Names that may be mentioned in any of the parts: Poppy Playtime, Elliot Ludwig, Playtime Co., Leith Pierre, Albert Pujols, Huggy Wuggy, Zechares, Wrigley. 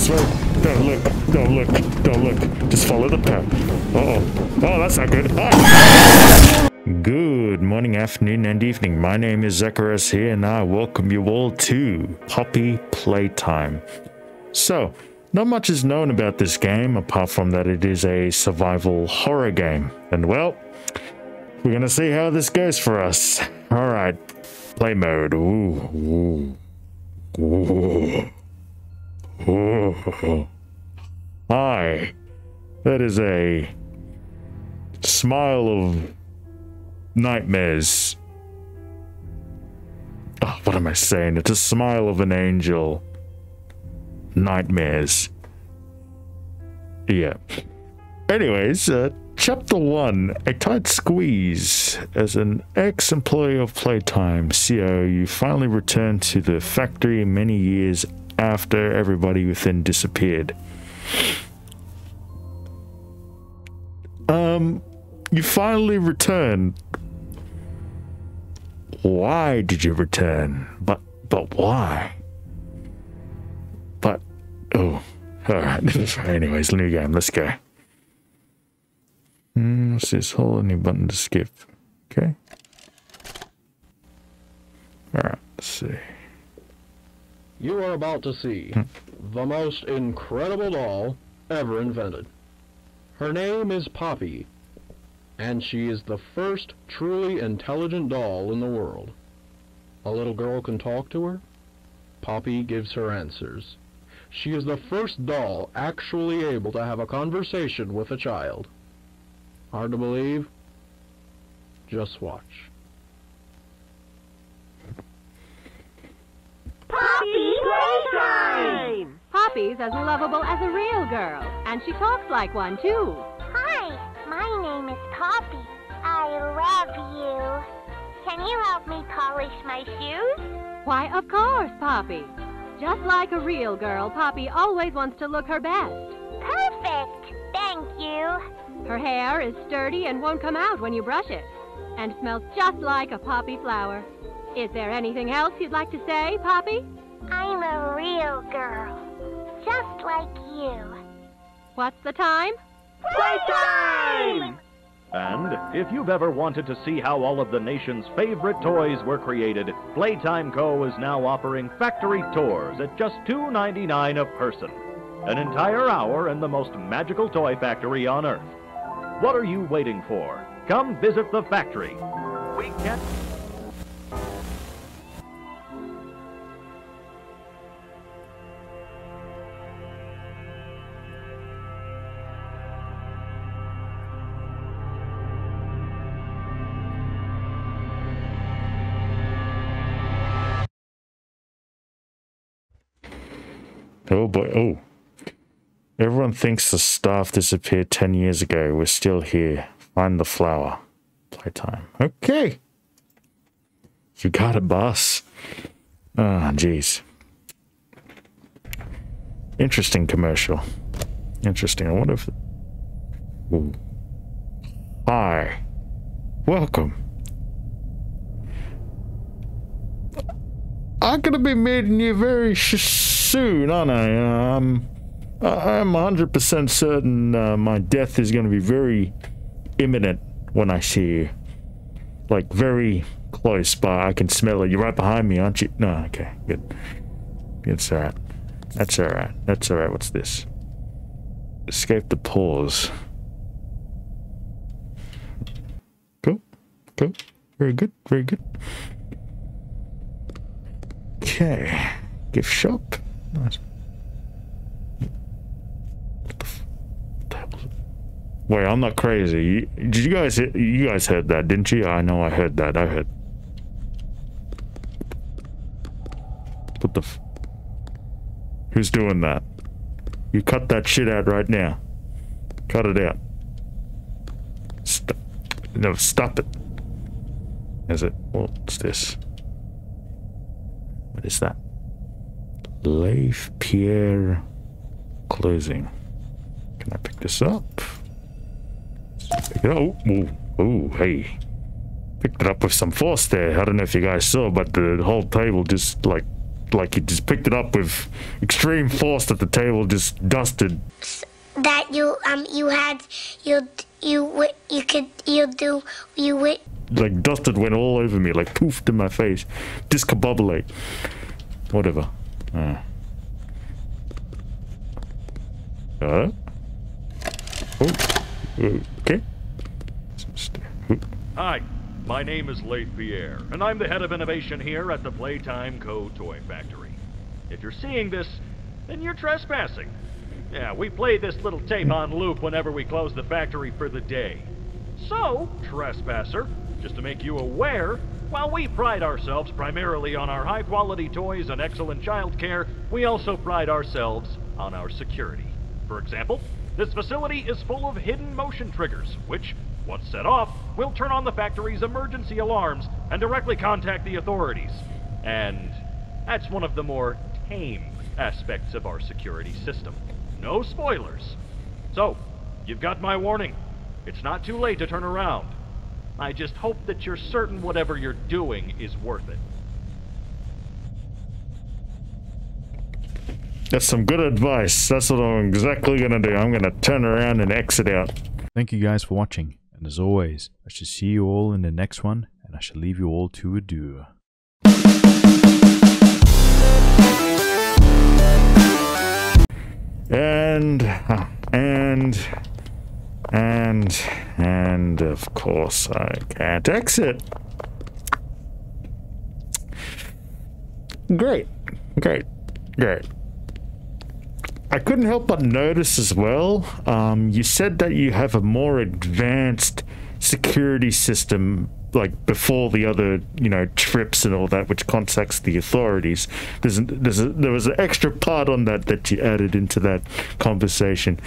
this way. Don't look, don't look, don't look. Just follow the path. Oh, that's not good. Ah! Good morning, afternoon, and evening. My name is Zechares here, and I welcome you all to Poppy Playtime. So, not much is known about this game, apart from that it is a survival horror game. And well, we're gonna see how this goes for us. Alright, play mode. Ooh, ooh, ooh. Oh, hi. That is a smile of nightmares. Oh, what am I saying? It's a smile of an angel. Nightmares. Yeah. Anyways, Chapter 1, A Tight Squeeze. As an ex-employee of Playtime Co., you finally return to the factory many years after everybody within disappeared. You finally returned. Why did you return? But why? But, oh, alright. Anyways, new game, let's go. What's this? Hold any button to skip. Okay. Alright, let's see. You are about to see the most incredible doll ever invented. Her name is Poppy, and she is the first truly intelligent doll in the world. A little girl can talk to her. Poppy gives her answers. She is the first doll actually able to have a conversation with a child. Hard to believe? Just watch. Poppy Playtime! Poppy's as lovable as a real girl, and she talks like one, too. Hi, my name is Poppy. I love you. Can you help me polish my shoes? Why, of course, Poppy. Just like a real girl, Poppy always wants to look her best. Perfect! Thank you. Her hair is sturdy and won't come out when you brush it, and smells just like a poppy flower. Is there anything else you'd like to say, Poppy? I'm a real girl, just like you. What's the time? Playtime! And if you've ever wanted to see how all of the nation's favorite toys were created, Playtime Co. is now offering factory tours at just $2.99 a person. An entire hour in the most magical toy factory on Earth. What are you waiting for? Come visit the factory. We can't... Oh boy, oh. Everyone thinks the staff disappeared 10 years ago. We're still here. Find the flower. Playtime. Okay. You got it, boss. Ah, jeez. Interesting commercial. Interesting. I wonder if... Ooh. Hi. Welcome. I'm gonna be meeting you very soon, aren't I? I'm 100% certain my death is going to be very imminent when I see you. Like, very close by. I can smell it. You're right behind me, aren't you? No, okay, good. It's alright. That's alright. That's alright. What's this? Escape the pause. Cool. Cool. Very good. Very good. Okay. Gift shop. Nice. Wait, I'm not crazy. You guys heard that, didn't you? I know I heard that. I heard. What the? Who's doing that? You cut that shit out right now. Cut it out. Stop. No, stop it. Is it? What's this? What is that? Leith Pierre closing. Can I pick this up? Pick it up. Oh, hey. Picked it up with some force there. I don't know if you guys saw, but the whole table just, like, like he just picked it up with extreme force that the table just dusted. That like dusted went all over me, like poofed in my face, discombobulate, whatever. Okay. Hi, my name is Leith Pierre, and I'm the head of innovation here at the Playtime Co. Toy Factory. If you're seeing this, then you're trespassing. Yeah, we play this little tape on loop whenever we close the factory for the day. So, trespasser, just to make you aware, while we pride ourselves primarily on our high-quality toys and excellent childcare, we also pride ourselves on our security. For example, this facility is full of hidden motion triggers, which, once set off, will turn on the factory's emergency alarms and directly contact the authorities. And that's one of the more tame aspects of our security system. No spoilers. So, you've got my warning. It's not too late to turn around. I just hope that you're certain whatever you're doing is worth it. That's some good advice. That's what I'm exactly gonna do. I'm gonna turn around and exit out. Thank you guys for watching, and as always, I shall see you all in the next one, and I shall leave you all to adieu. And of course I can't exit. Great. I couldn't help but notice as well, you said that you have a more advanced security system, like before the other, you know, trips and all that, which contacts the authorities. There was an extra part on that that you added into that conversation.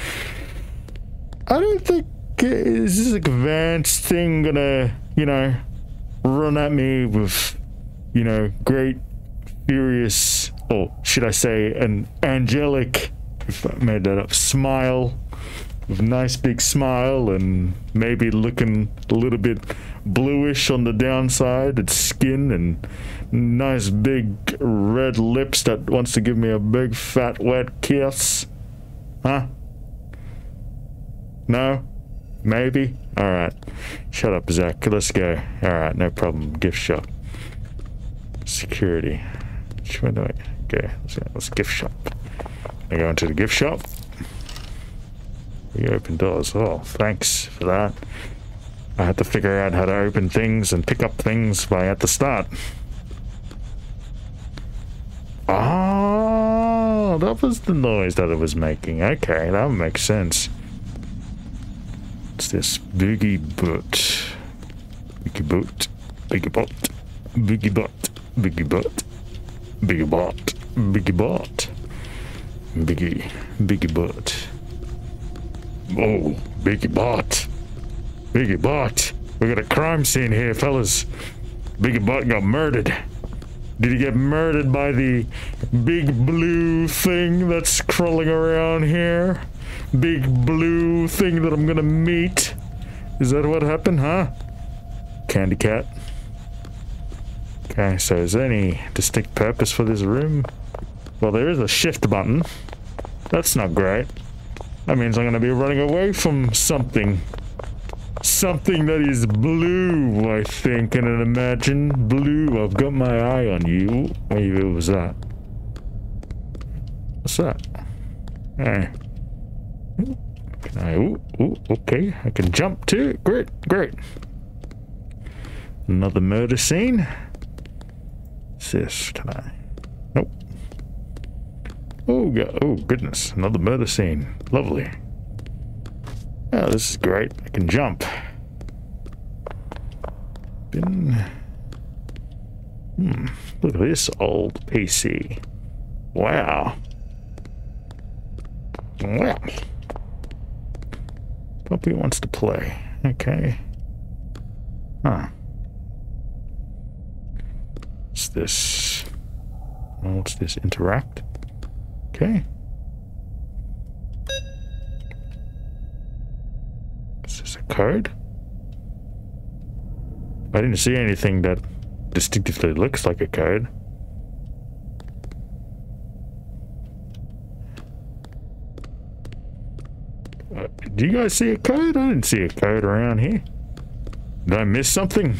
I don't think is this advanced thing gonna, you know, run at me with, you know, great, furious, or should I say an angelic, if I made that up, smile, with a nice big smile and maybe looking a little bit bluish on the downside, its skin, and nice big red lips that wants to give me a big fat wet kiss. Huh? No? Maybe? Alright. Shut up, Zach. Let's go. Alright, no problem. Gift shop. Security. Which way do I go? Okay, let's gift shop. I go into the gift shop. We open doors. Oh, thanks for that. I had to figure out how to open things and pick up things by at the start. Oh, that was the noise that it was making. Okay, that would make sense. What's this? Boogie boot. Boogie boot. Boogie bot. Boogie bot. Boogie bot. Boogie bot. Boogie bot. Boogie. Boogie bot. Oh, Biggie Bot. Biggie Bot. We got a crime scene here, fellas. Biggie Bot got murdered. Did he get murdered by the big blue thing that's crawling around here? Big blue thing that I'm gonna meet? Is that what happened, huh? Candy cat. Okay, so is there any distinct purpose for this room? Well, there is a shift button. That's not great. That means I'm gonna be running away from something. Something that is blue, I think, and imagine. Blue, I've got my eye on you. Maybe it was that. What's that? Hey. Can I, okay. I can jump too. Great. Another murder scene. What's this? Can I? Nope. Oh, God. Oh, goodness. Another murder scene. Lovely. Oh, this is great. I can jump. Look at this old PC. Wow. Poppy wants to play. Okay. Huh. What's this? Oh, what's this? Interact? Okay. Is this a code? I didn't see anything that distinctively looks like a code. Do you guys see a code? I didn't see a code around here. Did I miss something?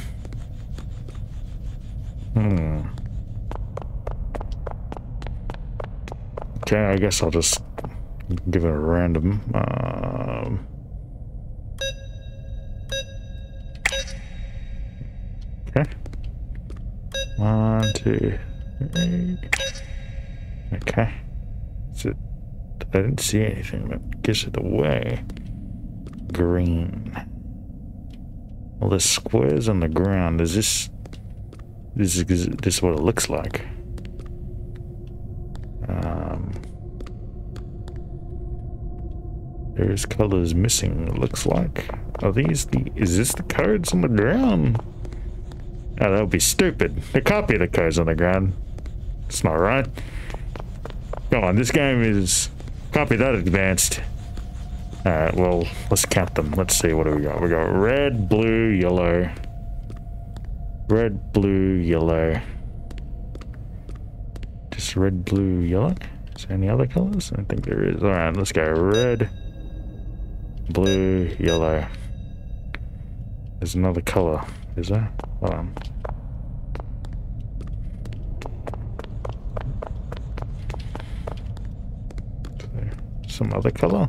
Okay, I guess I'll just give it a random. Okay. 1, 2, 3. Okay. So I didn't see anything that gives it away. Green. Well, there's squares on the ground. Is this? This is what it looks like. There's colors missing, it looks like. Are these the... Is this the codes on the ground? Oh, that would be stupid. There can't be the codes on the ground. It's not right. Come on, this game is... Can't be that advanced. Alright, well, let's count them. Let's see, what do we got? We got red, blue, yellow. Red, blue, yellow. Just red, blue, yellow? Is there any other colors? I don't think there is. Alright, let's go red... blue, yellow. There's another color, is there? Hold on. Some other color?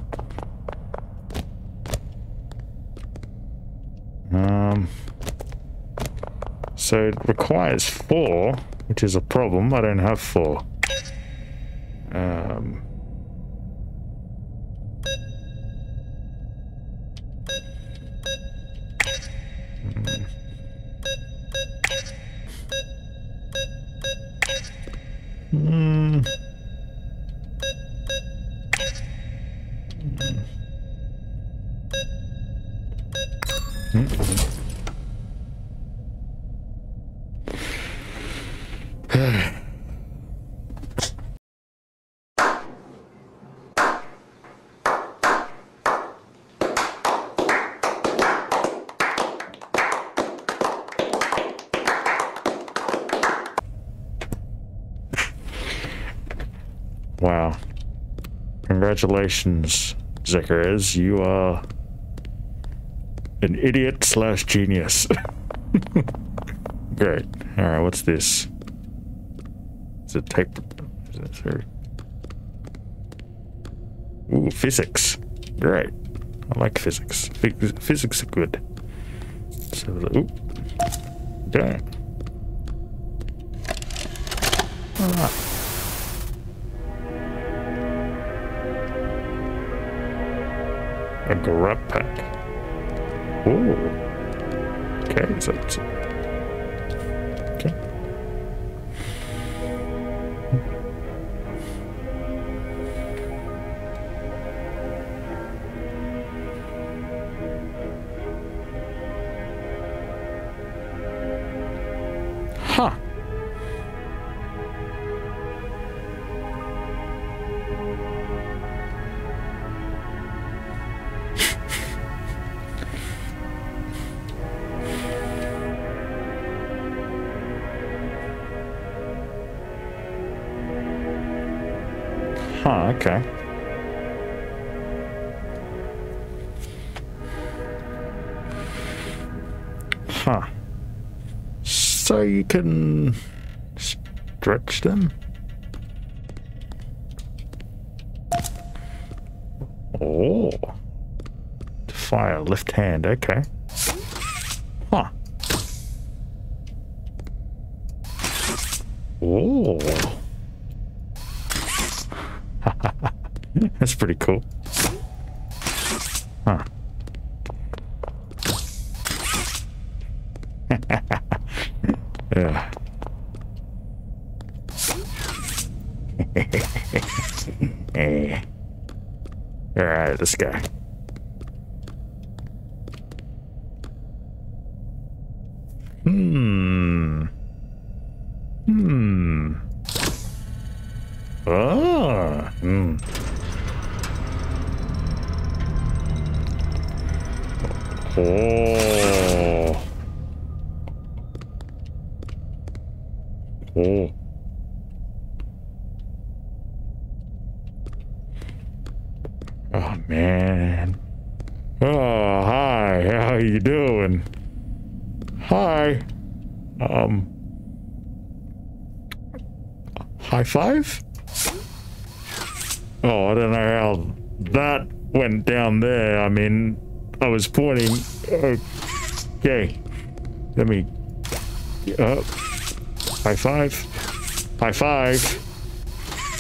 So it requires 4, which is a problem. I don't have 4. Wow. Congratulations, Zechares. You are an idiot/genius. Great. Alright, what's this? Is it tape? Is it sorry? Ooh, physics. Great. I like physics. Physics are good. So, ooh. Dang. Alright. A grub pack. Ooh. Okay, so it's... Okay. Huh. Okay. Huh. So you can stretch them? Oh. To fire left hand, okay. Huh. Oh. That's pretty cool. Huh. Yeah. Alright, this guy. Oh, man. Oh, hi. How you doing? Hi. High five? Oh, I don't know how that went down there. I mean, I was pointing. Okay. Let me... high five. High five.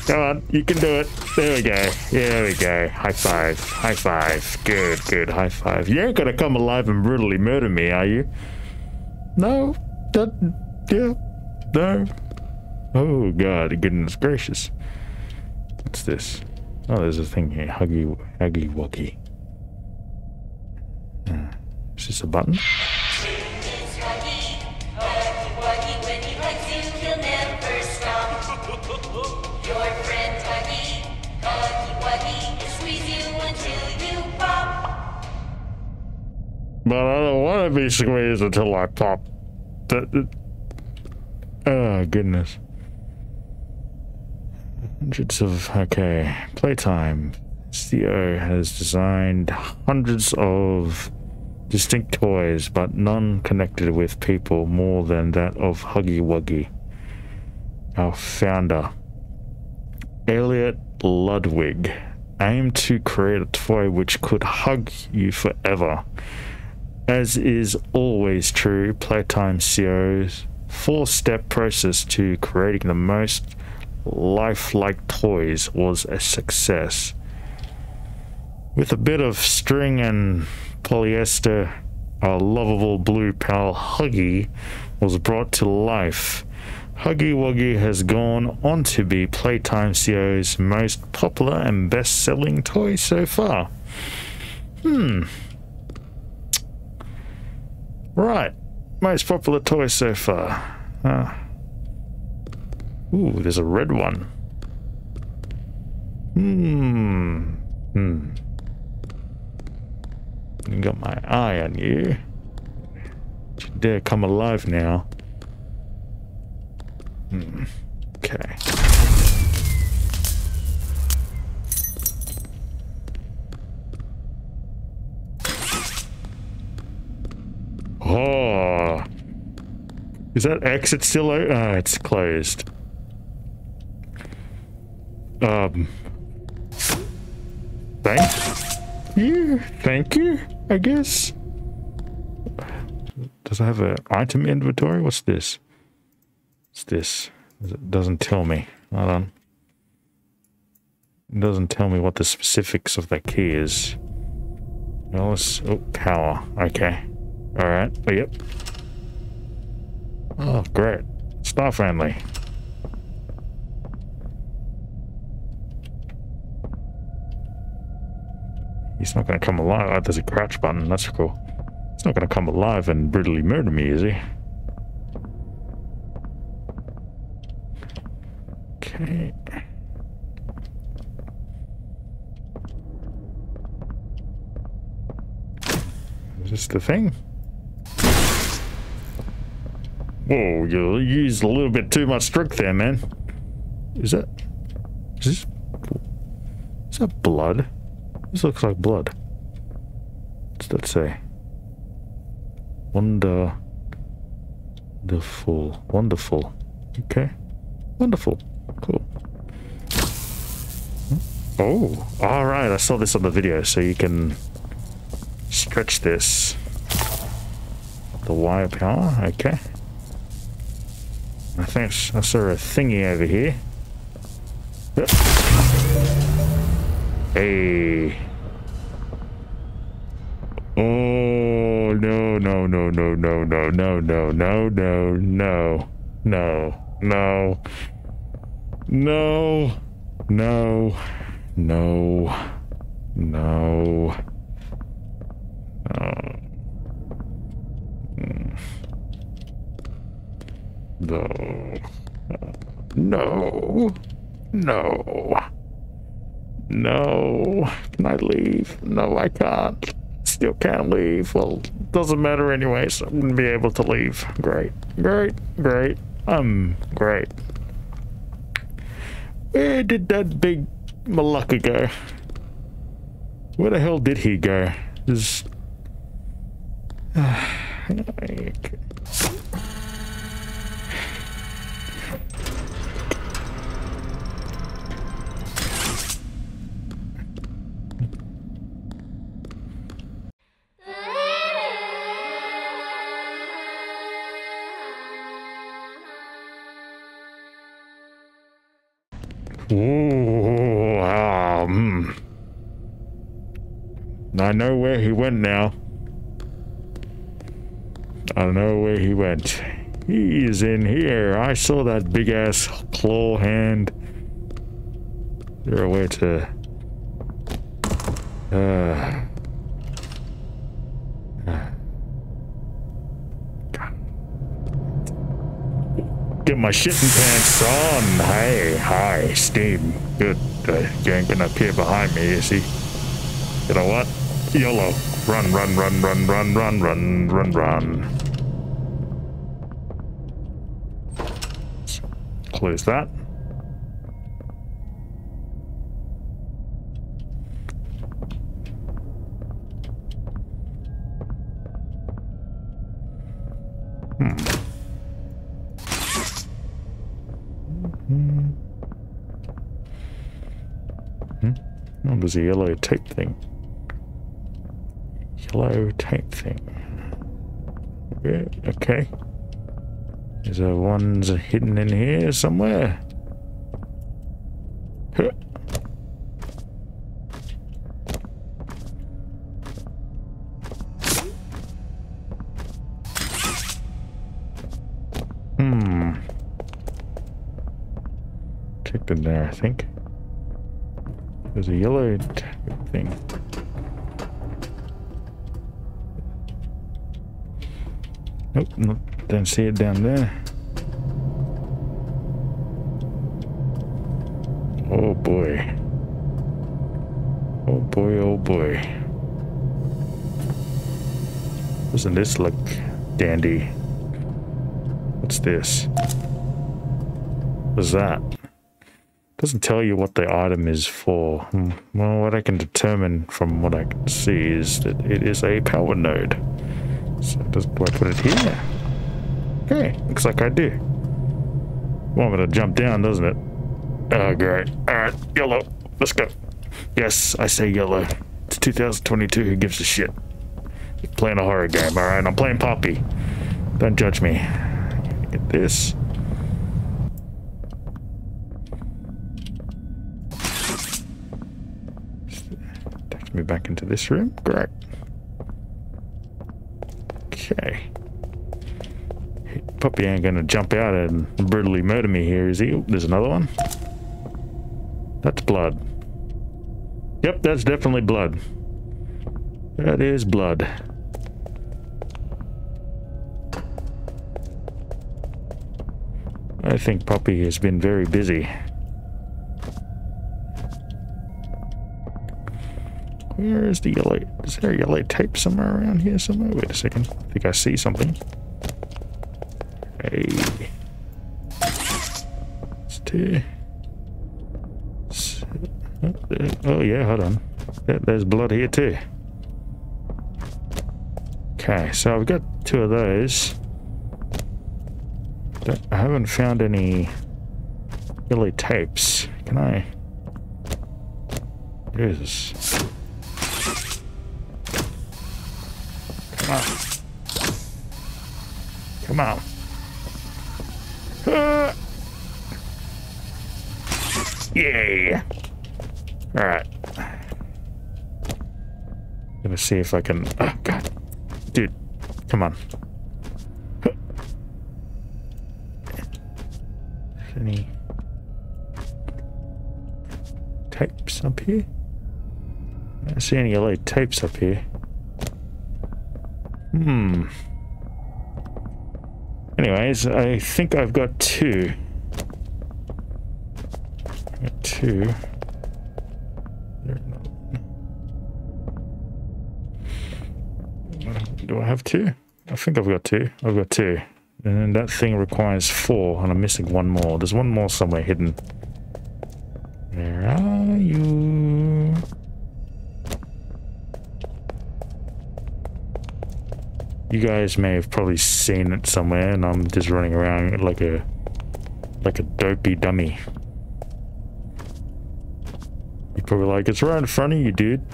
Come on, you can do it. There we go. There we go. High five. High five. Good, good. High five. You ain't gonna come alive and brutally murder me, are you? No. That, yeah. No. Oh, God. Goodness gracious. What's this? Oh, there's a thing here. Huggy Wuggy. Is this a button? But I don't want to be squeezed until I pop. Oh, goodness. Hundreds of... Okay. Playtime. CO has designed hundreds of distinct toys, but none connected with people more than that of Huggy Wuggy. Our founder, Elliot Ludwig, aimed to create a toy which could hug you forever. As is always true, Playtime CO's four-step process to creating the most lifelike toys was a success. With a bit of string and polyester, our lovable blue pal Huggy was brought to life. Huggy Wuggy has gone on to be Playtime CO's most popular and best-selling toy so far. Right, most popular toy so far. Ooh, there's a red one. You got my eye on you. Don't you dare come alive now. Okay. Oh, is that exit still open? Oh, it's closed. Thank you, I guess. Does it have an item inventory? What's this? What's this? It doesn't tell me. Hold on. It doesn't tell me what the specifics of that key is. Well, let's, oh, power. Okay. Alright, yep. Oh, great. Star friendly. He's not going to come alive. Oh, there's a crouch button. That's cool. He's not going to come alive and brutally murder me, is he? Okay. Is this the thing? Whoa, you used a little bit too much strength there, man. Is that blood? This looks like blood. What's that say? Wonderful. Wonderful. Okay. Wonderful. Cool. Oh, alright, I saw this on the video, so you can stretch this. The wire power, okay. I think I saw a thingy over here. Yep. Hey. Oh, no. No. Can I leave? No, I can't. Still can't leave. Well, doesn't matter anyway, so I wouldn't be able to leave. Great. Great. Great. Where did that big malacca go? Where the hell did he go? Just... okay. Ooh, I know where he went now. I know where he went. He is in here. I saw that big ass claw hand. Is there a way to... get my shitting pants on. Hey, hi, Steam. Good. Ganking up here behind me, you see. You know what? YOLO. Run, run, run, run, run, run, run, run, run. So, close that. What was the yellow tape thing? Yellow tape thing. Yeah, okay. Is there ones hidden in here somewhere? Huh. Checked in there, I think. There's a yellow thing. Nope, nope, don't see it down there. Oh boy. Oh boy, oh boy. Doesn't this look dandy? What's this? What's that? Doesn't tell you what the item is for. Well, what I can determine from what I can see is that it is a power node. So do I put it here? Okay, looks like I do. Want me to jump down, doesn't it? Oh, great. Alright, yellow. Let's go. Yes, I say yellow. It's 2022, who gives a shit? You're playing a horror game, alright? I'm playing Poppy. Don't judge me. Get this. Me back into this room. Great. Okay. Puppy ain't gonna jump out and brutally murder me here, is he? Oh, there's another one. That's blood. Yep, that's definitely blood. That is blood. I think Puppy has been very busy. Where is the yellow? Is there yellow tape somewhere around here somewhere? Wait a second. I think I see something. Hey. It's two. Oh, yeah, hold on. There's blood here too. Okay, so I've got two of those. I haven't found any yellow tapes. Can I? Jesus. Come on. Come on. Yeah. Alright. Gonna see if I can. Oh, God. Dude, come on. Any tapes up here? I don't see any yellow tapes up here. Anyways, I think I've got two. I've got two. Do I have two? I think I've got two. I've got two. And then that thing requires four, and I'm missing one more. There's one more somewhere hidden. Where are you? You guys may have probably seen it somewhere, and I'm just running around like a dopey dummy. You're probably like, it's right in front of you, dude.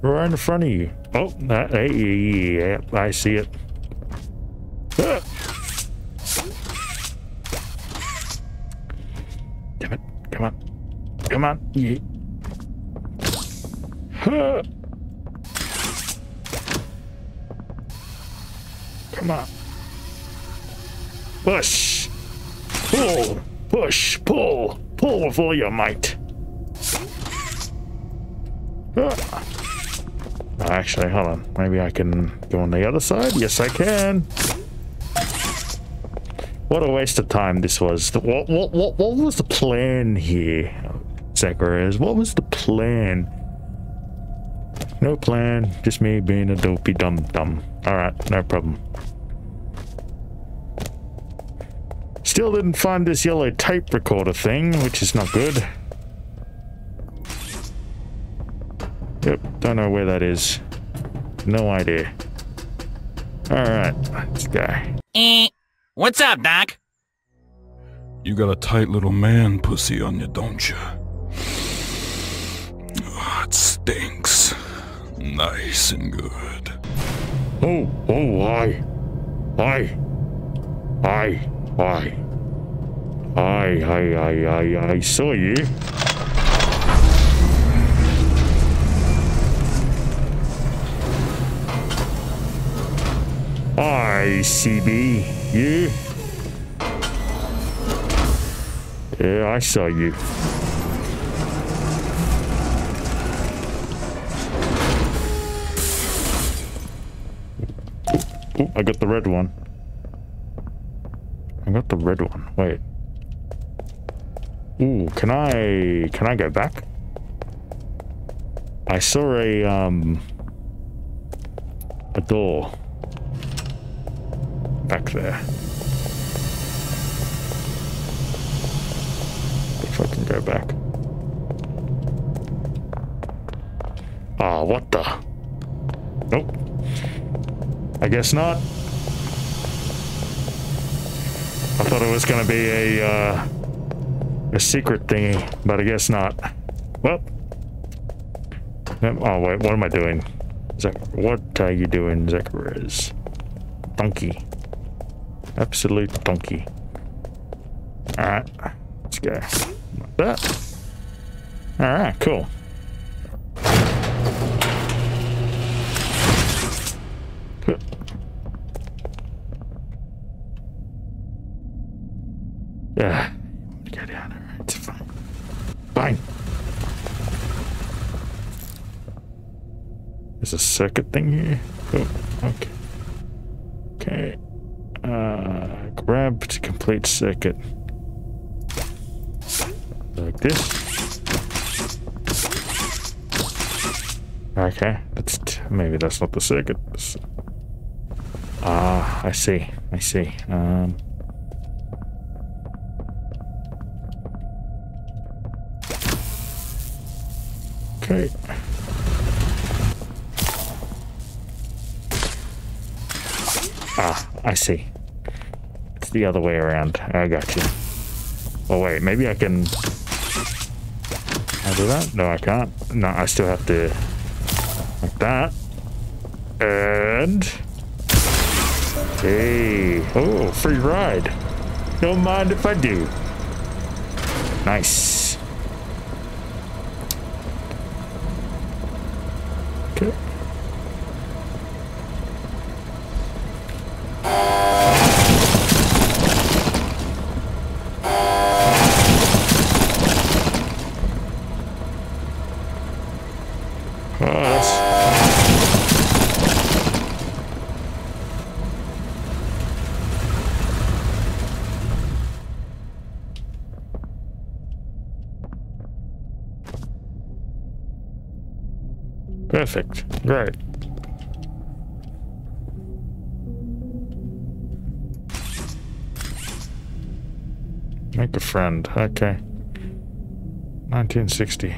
Right in front of you. Oh, hey, I see it. Ah! Damn it. Come on. Come on. Yeah. Ah! Come on. Push. Pull. Push. Pull. Pull with all your might. Ah! Actually, hold on. Maybe I can go on the other side? Yes, I can. What a waste of time this was. What was the plan here, Zechares? What was the plan? No plan. Just me being a dopey dum-dum. Alright, no problem. Still didn't find this yellow tape recorder thing, which is not good. Yep, don't know where that is. No idea. Alright, let's go. What's up, Doc? You got a tight little man pussy on you, don't you? Oh, it stinks. Nice and good. I saw you. I CB you. Yeah, I saw you. Ooh, I got the red one. I got the red one. Wait. Ooh, can I go back? I saw a door back there. If I can go back. Ah, oh, what the? Nope. I guess not. I thought it was gonna be a secret thingy, but I guess not. Well. Oh wait, what am I doing? What are you doing, Zechares? Donkey. Absolute donkey. Alright, let's go. Like that. Alright, cool. Yeah. Get down, alright, it's fine. Fine. There's a circuit thing here. Oh, okay. Okay. Grab to complete circuit. Like this. Okay, that's maybe that's not the circuit. Ah, I see. I see. Okay. Ah, I see. The other way around. I got you. Oh wait, maybe I can. Can I do that? No, I can't. No, I still have to. Like that. And. Hey. Oh, free ride. Don't mind if I do. Nice. Okay. Perfect. Great. Make a friend. Okay. 1960.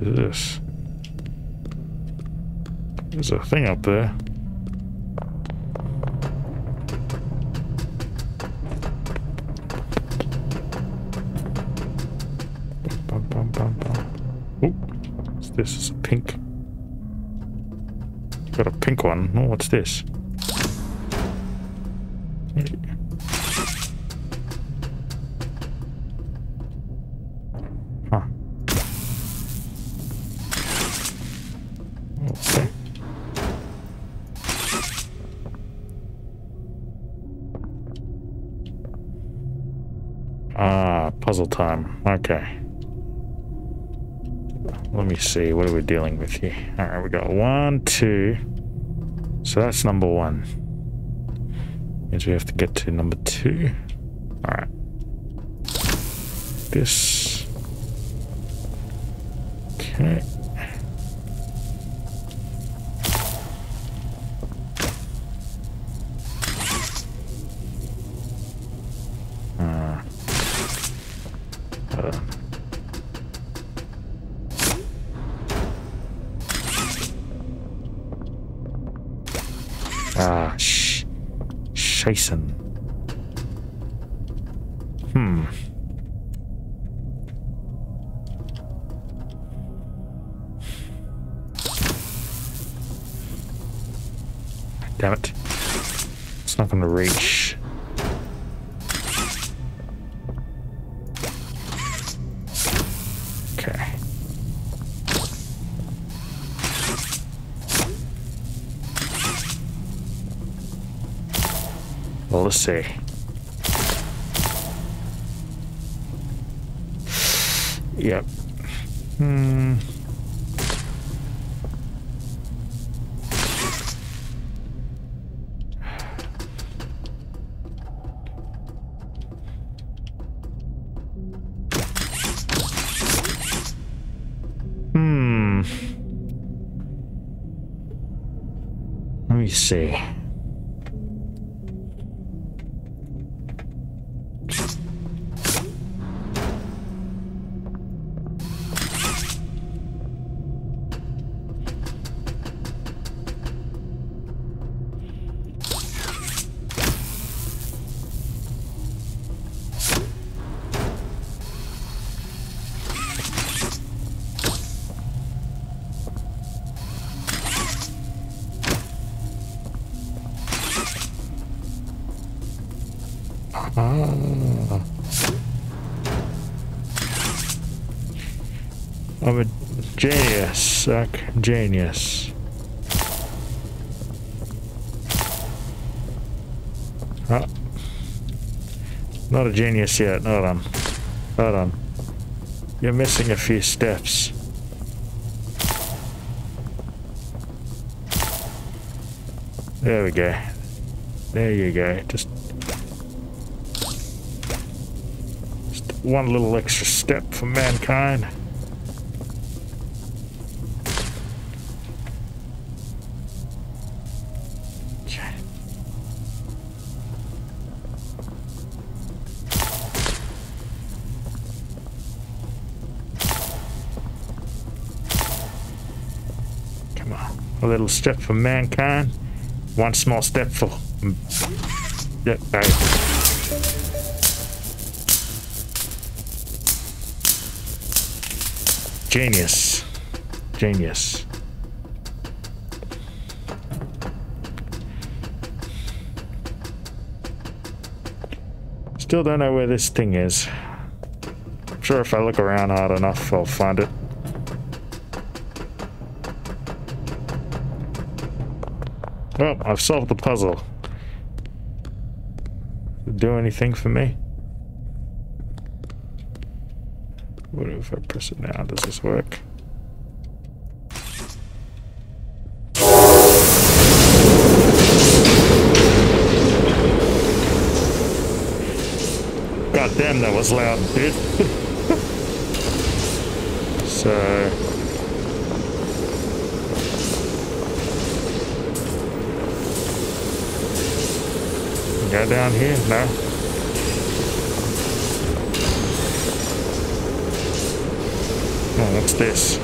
is this? There's a thing up there. Bum, bum, bum, bum. Oh, what's this? It's a pink. Got a pink one. Oh, what's this? Huh. Okay. Ah, puzzle time. Okay. Let me see. What are we dealing with here? All right, we got 1, 2. So that's number one. Means we have to get to number 2. All right. This. Okay. Jason. Hmm. Damn it. It's not going to reach. Okay. Well, let's see. Yep. Hmm. Hmm. Let me see. I'm a genius, genius. Ah. Not a genius yet, hold on. Hold on. You're missing a few steps. There we go. There you go. Just one little extra step for mankind. A little step for mankind, one small step for. Yep, genius, genius. Still don't know where this thing is. I'm sure if I look around hard enough, I'll find it. Well, I've solved the puzzle. Did it do anything for me? What if I press it now? Does this work? God damn, that was loud, dude. So... go down here? No. Oh, what's this?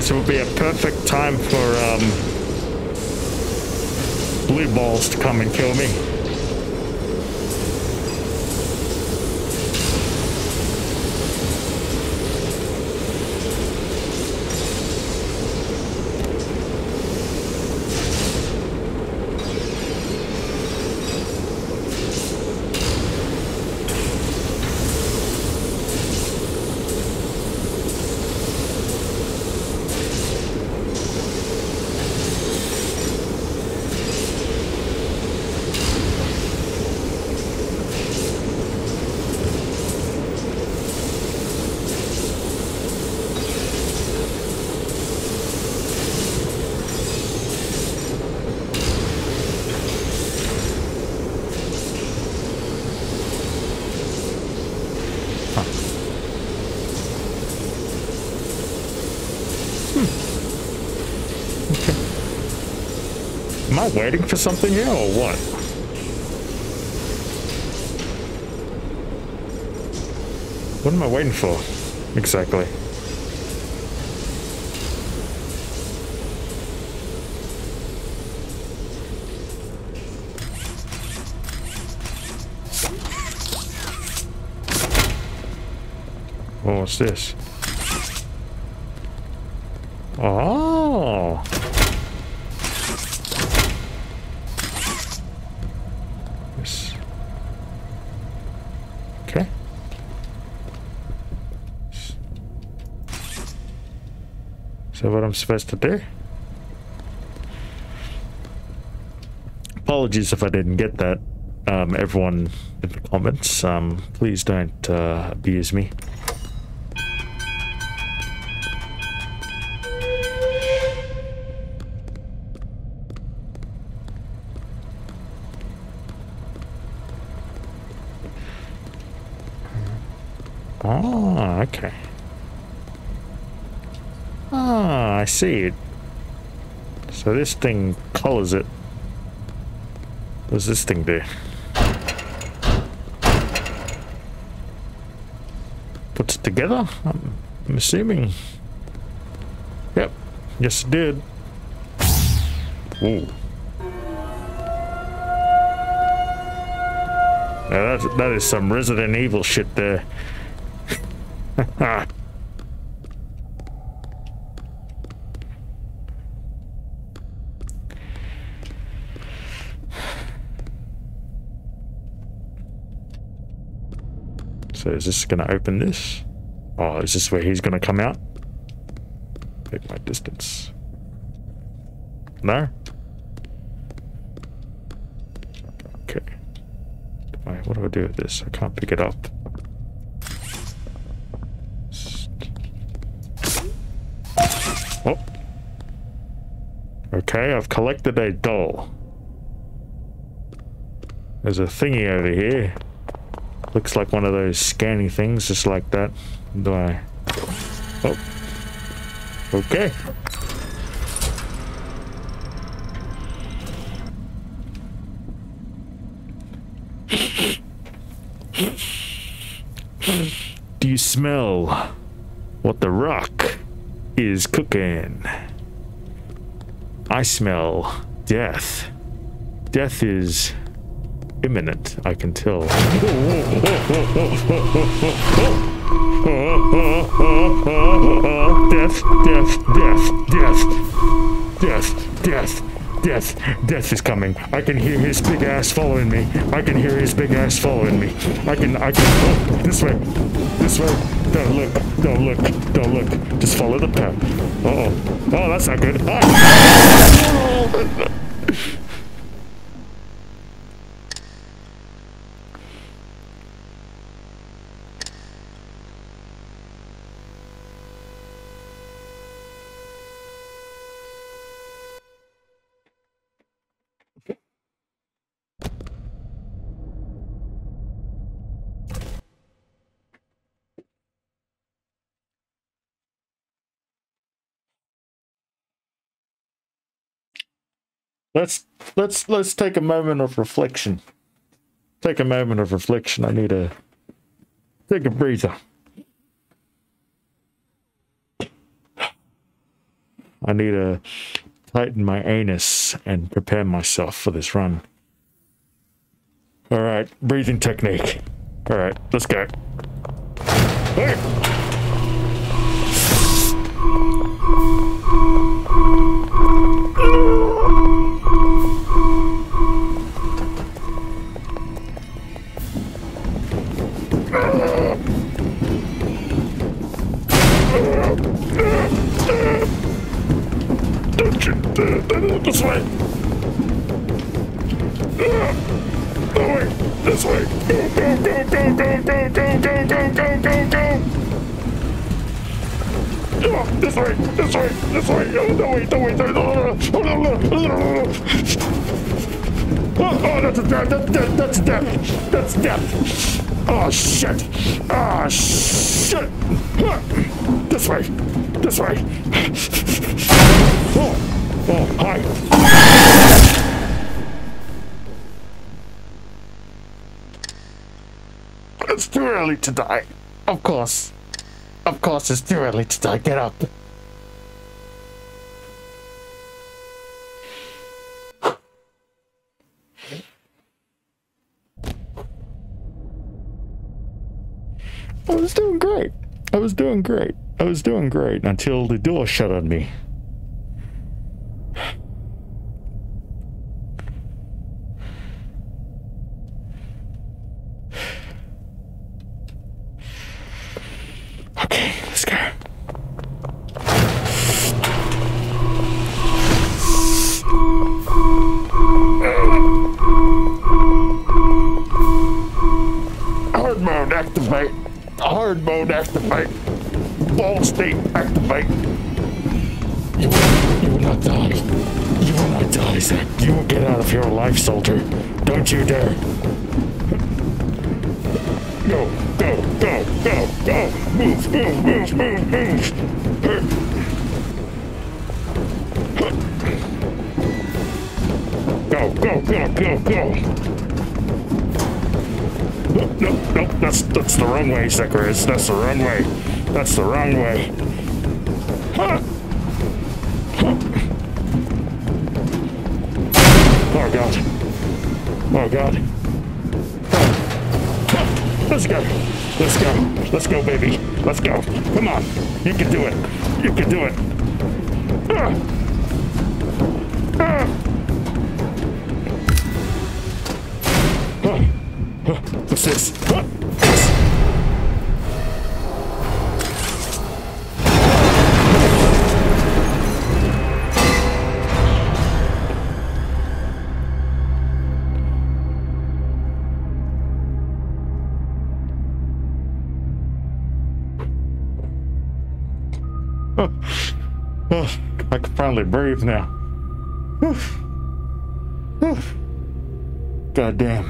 This would be a perfect time for blue balls to come and kill me. Am I waiting for something here or what? What am I waiting for exactly? Oh, what's this? Oh. So what I'm supposed to do? Apologies if I didn't get that. Everyone in the comments, please don't abuse me. Oh, okay. Ah, I see it. So this thing colors it. What does this thing do? Puts it together? I'm assuming. Yep. Yes, it did. Ooh. Now that is some Resident Evil shit there. So is this gonna open this? Oh, is this where he's gonna come out? Take my distance. No? Okay. What do I do with this? I can't pick it up. Oh. Okay, I've collected a doll. There's a thingy over here. Looks like one of those scanning things, just like that. Do I? Oh. Okay. Do you smell what the rock is cooking? I smell death. Death is imminent, I can tell. Death is coming. I can hear his big ass following me. Oh, this way. Don't look. Just follow the path. Oh, that's not good. Ah! Let's take a moment of reflection. I need to take a breather. I need to tighten my anus and prepare myself for this run. All right, breathing technique. All right, let's go. Hey! Don't you dare! This way! This way! Go! This way! This way! This way! Oh, no, wait, no, wait, no, no, no, no, no, oh, that's a death! That's a death! That's death! Oh, shit! Oh, shit! This way! This way! Oh! Oh, hi! It's too early to die. Of course. Of course it's too early to die. Get up. I was doing great. I was doing great. I was doing great until the door shut on me. Okay, let's go. Hard mode activate. Hard mode activate. Ball state activate. You will not die. You will not die, Zach. You will get out of here alive, soldier. Don't you dare. Go, go, go, go, go. Move, move, move, move, move. Go, go, go, go, go. No, no, no, that's the wrong way, Zechares. That's the wrong way. That's the wrong way. Huh. Oh, God. Oh, God. Let's go. Let's go. Let's go, baby. Let's go. Come on. You can do it. You can do it. What's this? Oh, I can finally breathe now. God damn.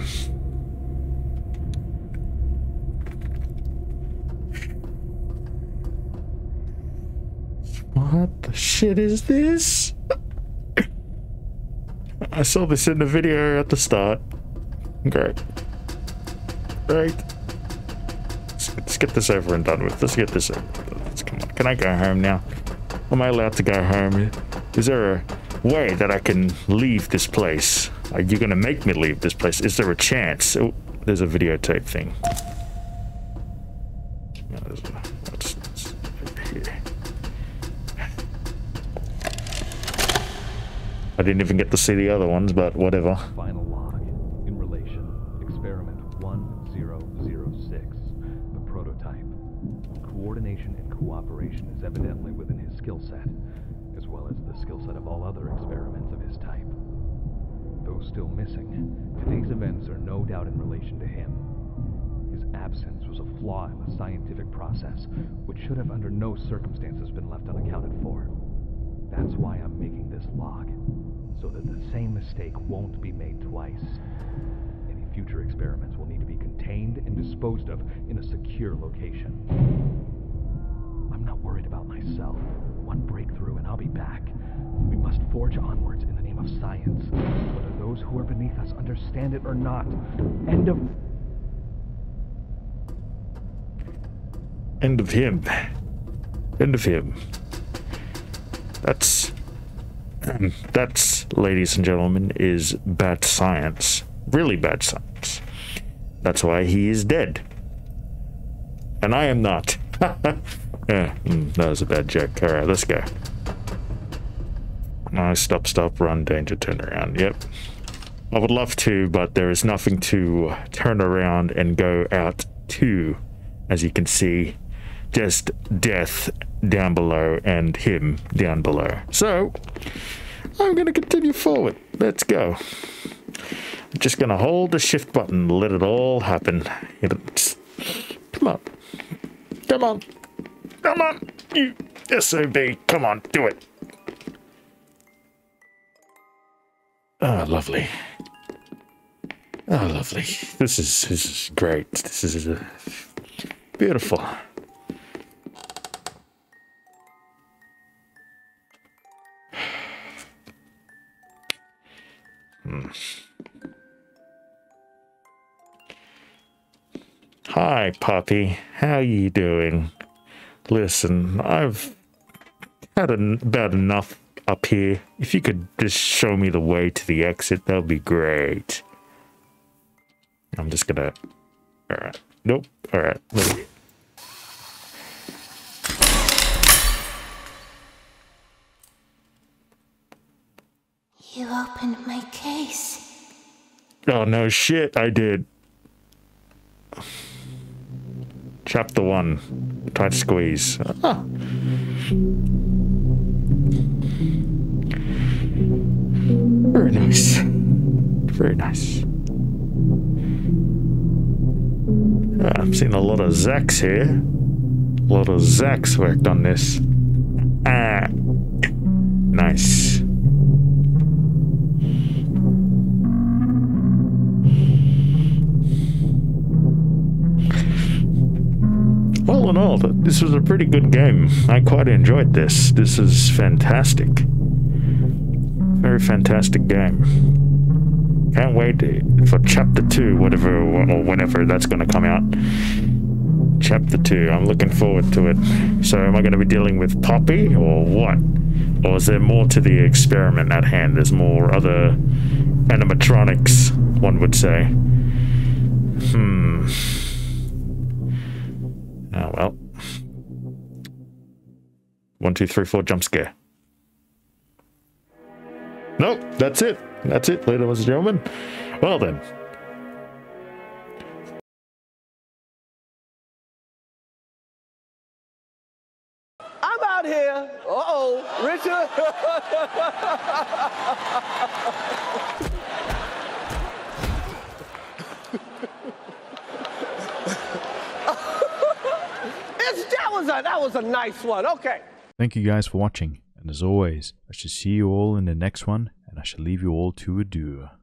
What the shit is this? I saw this in the video at the start. Great. Great. Let's get this over and done with. Let's get this over and done with. Come on. Can I go home now? Am I allowed to go home? Is there a way that I can leave this place? Are you gonna make me leave this place? Is there a chance? Oh, there's a videotape thing. No, there's a, it's over here. I didn't even get to see the other ones, but whatever. Final log in relation experiment 1006. The prototype. Coordination and cooperation is evidently within his skill set, as well as the skill set of all other experiments of his type. Though still missing, today's events are no doubt in relation to him. His absence was a flaw in the scientific process, which should have under no circumstances been left unaccounted for. That's why I'm making this log, so that the same mistake won't be made twice. Any future experiments will need to be contained and disposed of in a secure location. I'm not worried about myself. One breakthrough and I'll be back. We must forge onwards in the name of science, whether those who are beneath us understand it or not. End of him. End of him. That's, ladies and gentlemen, is bad science. Really bad science. That's why he is dead. And I am not. Yeah, that was a bad joke. Alright, let's go. Stop, run, danger, turn around. Yep. I would love to, but there is nothing to turn around and go out to. As you can see, just death down below and him down below. So, I'm going to continue forward. Let's go. I'm just going to hold the shift button, let it all happen. Come on. Come on. Come on, you SOB. Come on, do it. Ah, oh, lovely. Ah, oh, lovely. This is great. This is beautiful. Hi, Poppy. How you doing? Listen, I've had about enough up here. If you could just show me the way to the exit, that would be great. I'm just gonna... Alright. Nope. Alright. You opened my case. Oh, no shit, I did. Chapter 1. Tight squeeze. Ah. Very nice. Very nice. Ah, I'm seeing a lot of Zachs here. A lot of Zachs worked on this. Ah. Nice. All in all, this was a pretty good game. I quite enjoyed this. This is fantastic. Very fantastic game. Can't wait for Chapter 2, whatever, or whenever that's going to come out. Chapter 2, I'm looking forward to it. So am I going to be dealing with Poppy, or what? Or is there more to the experiment at hand? There's more other animatronics, one would say. Hmm... Oh, well. 1, 2, 3, 4, jump scare. Nope, that's it. That's it, ladies and gentlemen. Well then. I'm out here. Uh-oh, Richard. That was a nice one. Okay. Thank you guys for watching, and as always, I shall see you all in the next one, and I shall leave you all to adieu.